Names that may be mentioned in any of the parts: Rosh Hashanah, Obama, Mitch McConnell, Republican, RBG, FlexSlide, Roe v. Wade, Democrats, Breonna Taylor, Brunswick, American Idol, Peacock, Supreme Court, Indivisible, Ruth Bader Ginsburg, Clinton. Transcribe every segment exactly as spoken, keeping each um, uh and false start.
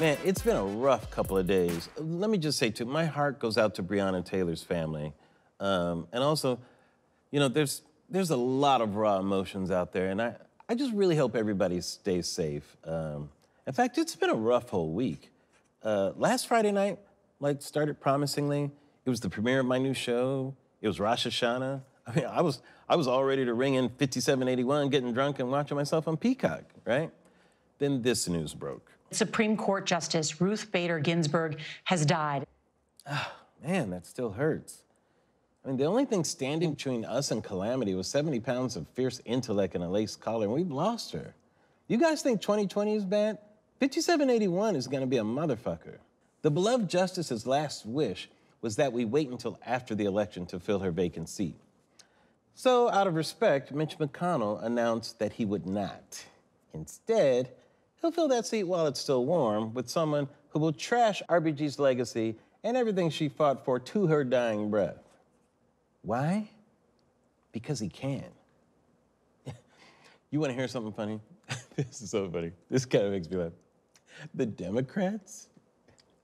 Man, it's been a rough couple of days. Let me just say, too, my heart goes out to Breonna Taylor's family. Um, and also, you know, there's there's a lot of raw emotions out there, and I, I just really hope everybody stays safe. Um, in fact, it's been a rough whole week. Uh, last Friday night, like, started promisingly. It was the premiere of my new show. It was Rosh Hashanah. I mean, I was, I was all ready to ring in fifty-seven eighty-one, getting drunk and watching myself on Peacock, right? Then this news broke. Supreme Court Justice Ruth Bader Ginsburg has died. Oh, man, that still hurts. I mean, the only thing standing between us and calamity was seventy pounds of fierce intellect and a lace collar, and we've lost her. You guys think twenty twenty is bad? fifty-seven eighty-one is gonna be a motherfucker. The beloved Justice's last wish was that we wait until after the election to fill her vacant seat. So, out of respect, Mitch McConnell announced that he would not. Instead, he'll fill that seat while it's still warm with someone who will trash R B G's legacy and everything she fought for to her dying breath. Why? Because he can. You want to hear something funny? This is so funny. This kind of makes me laugh. The Democrats?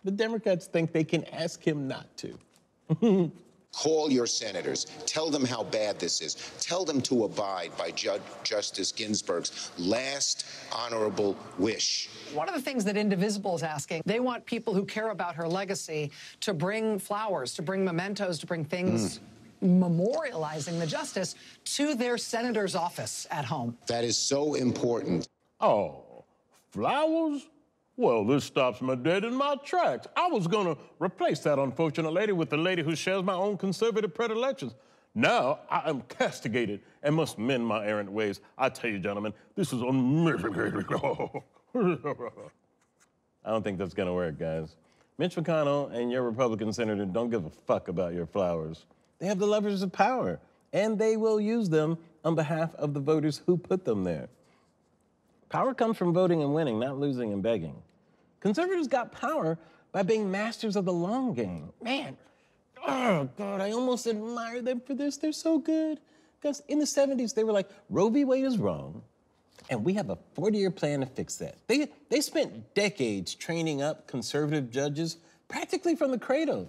The Democrats think they can ask him not to. Call your senators. Tell them how bad this is. Tell them to abide by Judge Justice Ginsburg's last honorable wish. One of the things that Indivisible is asking, they want people who care about her legacy to bring flowers, to bring mementos, to bring things mm. memorializing the justice to their senator's office at home. That is so important. Oh, flowers? Well, this stops me dead in my tracks. I was gonna replace that unfortunate lady with the lady who shares my own conservative predilections. Now I am castigated and must mend my errant ways. I tell you, gentlemen, this is unmerciful. I don't think that's gonna work, guys. Mitch McConnell and your Republican senator don't give a fuck about your flowers. They have the levers of power, and they will use them on behalf of the voters who put them there. Power comes from voting and winning, not losing and begging. Conservatives got power by being masters of the long game. Man, oh, God, I almost admire them for this. They're so good. Because in the seventies, they were like, Roe v. Wade is wrong, and we have a forty-year plan to fix that. They, they spent decades training up conservative judges practically from the cradle.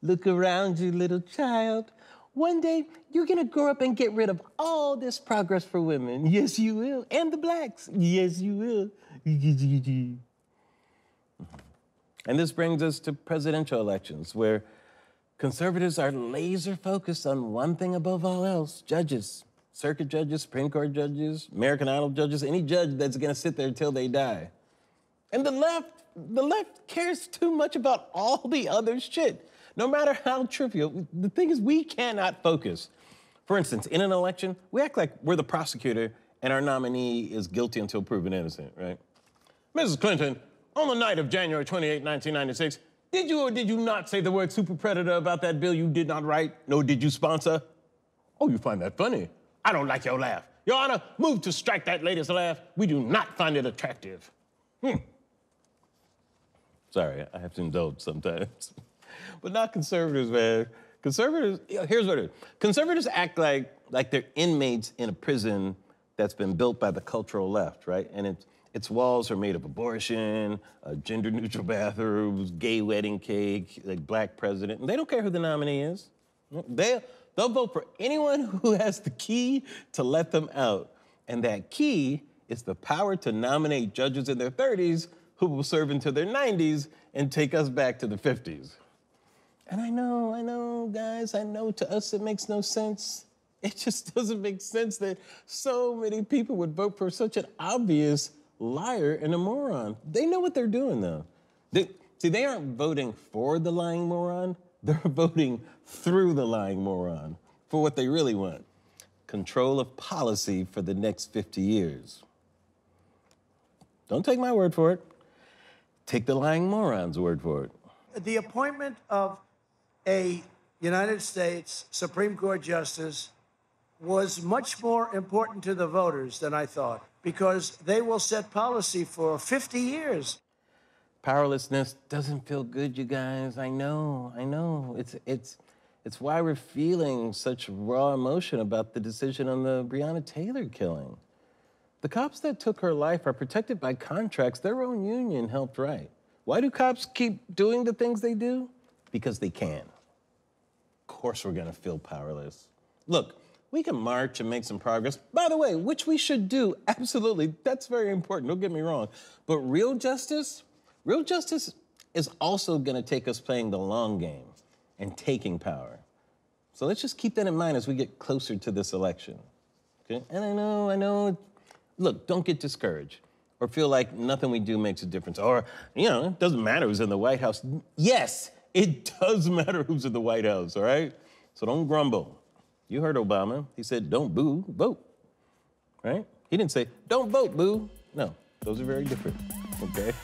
Look around you, little child. One day, you're gonna grow up and get rid of all this progress for women. Yes, you will. And the blacks. Yes, you will. And this brings us to presidential elections, where conservatives are laser focused on one thing above all else: judges. Circuit judges, Supreme Court judges, American Idol judges, any judge that's gonna sit there till they die. And the left, the left cares too much about all the other shit. No matter how trivial, the thing is, we cannot focus. For instance, in an election, we act like we're the prosecutor and our nominee is guilty until proven innocent, right? Missus Clinton, on the night of January twenty-eighth, nineteen ninety-six, did you or did you not say the word super predator about that bill you did not write, nor did you sponsor? Oh, you find that funny. I don't like your laugh. Your Honor, move to strike that lady's laugh. We do not find it attractive. Hmm. Sorry, I have to indulge sometimes. But not conservatives, man. Conservatives, here's what it is. Conservatives act like, like they're inmates in a prison that's been built by the cultural left, right? And it's, its walls are made of abortion, uh, gender-neutral bathrooms, gay wedding cake, like black president. And they don't care who the nominee is. They, they'll vote for anyone who has the key to let them out. And that key is the power to nominate judges in their thirties who will serve into their nineties and take us back to the fifties. And I know, I know, guys, I know to us it makes no sense. It just doesn't make sense that so many people would vote for such an obvious liar and a moron. They know what they're doing, though. They, see, they aren't voting for the lying moron. They're voting through the lying moron for what they really want: control of policy for the next fifty years. Don't take my word for it. Take the lying moron's word for it. The appointment of a United States Supreme Court justice was much more important to the voters than I thought, because they will set policy for fifty years. Powerlessness doesn't feel good, you guys. I know, I know. It's, it's, it's why we're feeling such raw emotion about the decision on the Breonna Taylor killing. The cops that took her life are protected by contracts their own union helped write. Why do cops keep doing the things they do? Because they can. Of course we're gonna feel powerless. Look, we can march and make some progress, by the way, which we should do, absolutely. That's very important, don't get me wrong. But real justice, real justice is also gonna take us playing the long game and taking power. So let's just keep that in mind as we get closer to this election, okay? And I know, I know, look, don't get discouraged or feel like nothing we do makes a difference, or, you know, it doesn't matter who's in the White House. Yes, it does matter who's in the White House, all right? So don't grumble. You heard Obama. He said, don't boo, vote, right? He didn't say, don't vote, boo. No, those are very different, okay?